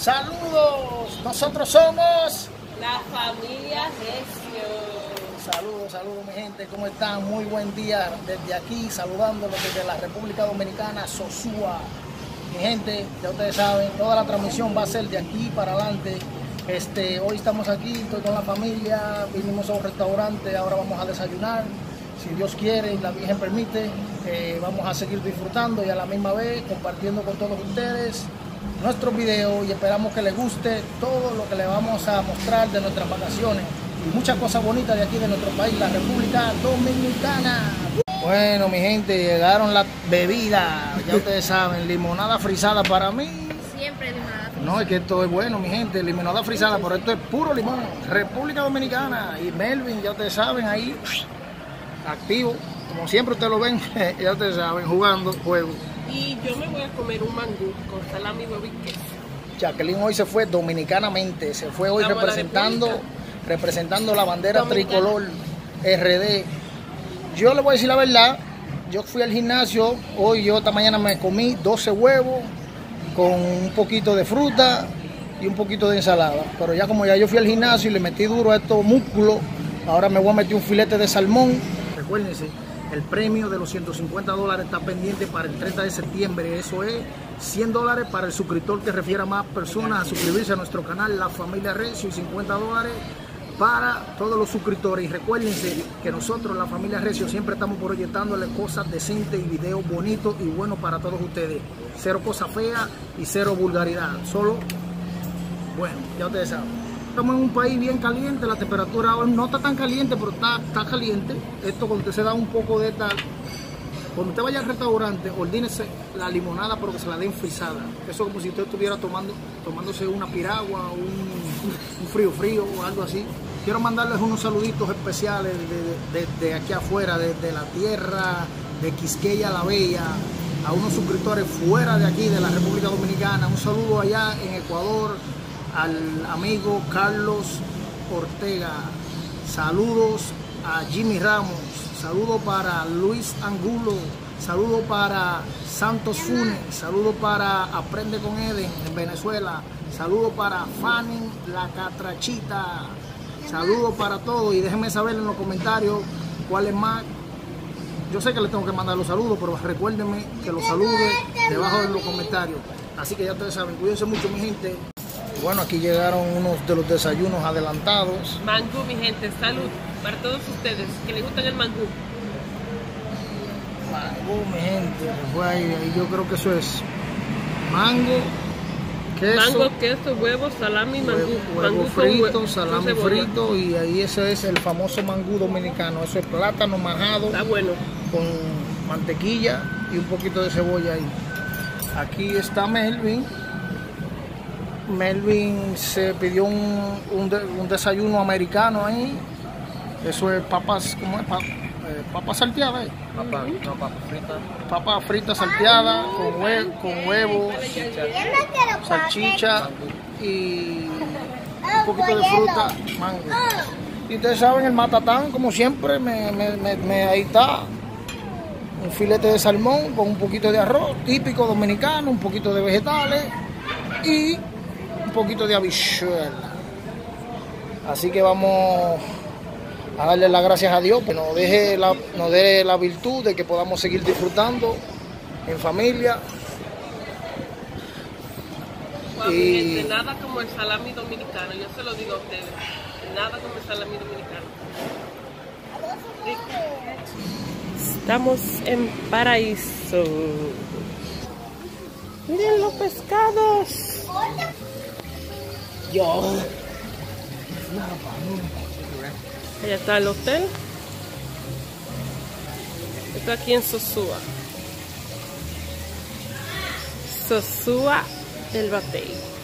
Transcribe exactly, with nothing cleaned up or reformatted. Saludos, nosotros somos La Familia Recio. Saludos, saludos mi gente, ¿cómo están? Muy buen día desde aquí, saludándolos desde la República Dominicana, Sosúa. Mi gente, ya ustedes saben, toda la transmisión va a ser de aquí para adelante. Este, hoy estamos aquí, estoy con la familia, vinimos a un restaurante, ahora vamos a desayunar. Si Dios quiere y la Virgen permite, eh, vamos a seguir disfrutando y a la misma vez compartiendo con todos ustedes nuestro video, y esperamos que les guste todo lo que le vamos a mostrar de nuestras vacaciones y muchas cosas bonitas de aquí de nuestro país, la República Dominicana. Bueno mi gente, llegaron las bebidas, ya ustedes saben, limonada frisada para mí. Siempre limonada frisada. No, es que esto es bueno mi gente, limonada frisada, pero esto es puro limón, República Dominicana. Y Melvin, ya ustedes saben, ahí activo, como siempre ustedes lo ven, ya ustedes saben, jugando juegos. Y yo me voy a comer un mangú con salami, huevo y queso. Jacqueline hoy se fue dominicanamente, se fue hoy Estamos representando la representando la bandera Dominicana. Tricolor R D. Yo le voy a decir la verdad, yo fui al gimnasio, hoy yo esta mañana me comí doce huevos con un poquito de fruta y un poquito de ensalada. Pero ya como ya yo fui al gimnasio y le metí duro a estos músculos, ahora me voy a meter un filete de salmón. Recuérdense. El premio de los ciento cincuenta dólares está pendiente para el treinta de septiembre. Eso es cien dólares para el suscriptor que refiera a más personas a suscribirse a nuestro canal La Familia Recio, y cincuenta dólares para todos los suscriptores. Y recuérdense que nosotros, La Familia Recio, siempre estamos proyectándole cosas decentes y videos bonitos y buenos para todos ustedes. Cero cosas feas y cero vulgaridad. Solo, bueno, ya ustedes saben. Estamos en un país bien caliente, la temperatura ahora no está tan caliente, pero está, está caliente. Esto cuando usted se da un poco de tal, cuando usted vaya al restaurante, ordínese la limonada, pero que se la den frisada. Eso como si usted estuviera tomando, tomándose una piragua, un, un frío frío o algo así. Quiero mandarles unos saluditos especiales desde de, de aquí afuera, desde la tierra de Quisqueya la Bella, a unos suscriptores fuera de aquí, de la República Dominicana. Un saludo allá en Ecuador, al amigo Carlos Ortega, saludos a Jimmy Ramos, saludos para Luis Angulo, saludos para Santos Funes, saludos para Aprende con Eden en Venezuela, saludos para Fanny La Catrachita, saludos para todos, y déjenme saber en los comentarios cuál es más. Yo sé que les tengo que mandar los saludos, pero recuérdenme que los salude debajo de los comentarios, así que ya ustedes saben, cuídense mucho mi gente. Bueno, aquí llegaron unos de los desayunos adelantados. Mangú, mi gente, salud para todos ustedes que les gustan el mangú. Mangú, mi gente, fue ahí, yo creo que eso es mango, queso. Mango, queso, huevo, salami, mangú. Huevo, huevo mangú frito, salami frito, y ahí ese es el famoso mangú dominicano. Eso es plátano majado. Está bueno. Con mantequilla y un poquito de cebolla ahí. Aquí está Melvin. Melvin se pidió un, un, de, un desayuno americano ahí. Eso es papas, ¿cómo es? Pa, eh, papas salteadas. ¿Eh? Papas no, papa fritas. Papas fritas salteadas con, hue, con huevo, salchicha, salchicha y un poquito de fruta, mango. Y ustedes saben, el matatán, como siempre, me, me, me, me, ahí está. Un filete de salmón con un poquito de arroz, típico dominicano, un poquito de vegetales y un poquito de habichuela. Así que vamos a darle las gracias a Dios que nos deje la, nos dé la virtud de que podamos seguir disfrutando en familia. Wow, y gente, nada como el salami dominicano, yo se lo digo a ustedes, nada como el salami dominicano. Sí. Estamos en paraíso. Miren los pescados. Yo. Allá está el hotel. Esto aquí en Sosúa. Sosúa del Batey.